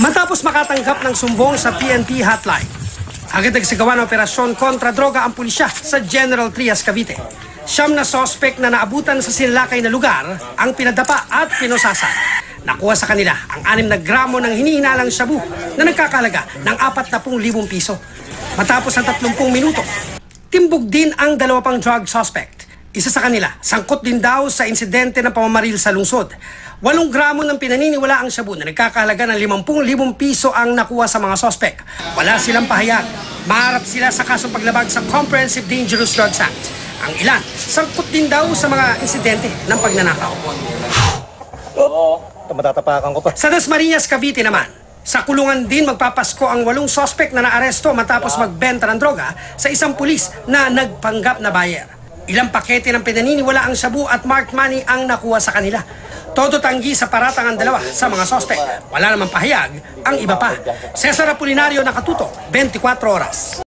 Matapos makatanggap ng sumbong sa PNP hotline, agad nagsagawa ng operasyon kontra droga ang pulisya sa General Trias, Cavite. 9 na sospek na naabutan sa sinilakay na lugar ang pinadapa at pinosasa. Nakuha sa kanila ang 6 na gramo ng hinihinalang shabu na nagkakalaga ng 40,000 piso. Matapos ang 30 minuto, timbog din ang 2 pang drug suspect. Isa sa kanila, sangkot din daw sa insidente ng pamamaril sa lungsod. 8 gramo ng pinaniniwala ang shabu na nagkakalaga ng 50,000 piso ang nakuha sa mga suspect. Wala silang pahayag. Maharap sila sa kasong paglabag sa Comprehensive Dangerous Drugs Act. Ang ilan, sangkot din daw sa mga insidente ng pagnanakaw. Matatapakan ko pa. Sa Dasmarinas, Cavite naman, sa kulungan din magpapasko ang 8 sospek na naaresto matapos magbenta ng droga sa isang pulis na nagpanggap na buyer. Ilang pakete ng pinaniniwala ang shabu at marked money ang nakuha sa kanila. Todo tanggi sa paratang ang 2 sa mga sospek. Wala namang pahayag ang iba pa. Cesar Apolinario, nakatutok, 24 Oras.